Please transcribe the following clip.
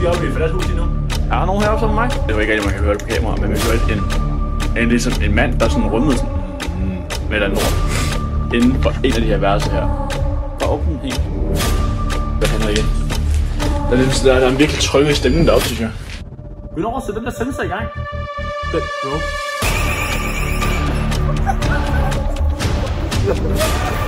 vi oppe i et flaskehuset nu. Er der nogen heroppe som mig? Det var ikke rigtigt, man kan høre det på kamera, men man kan høre en ligesom en mand, der sådan rummede sådan med den nord inden for en af de her værelser her. Bare åbne helt. Hvad handler igen? Der er en virkelig trygge stemning deroppe, synes jeg. Vil du over at sætte den der sensor i gang? Den, bro.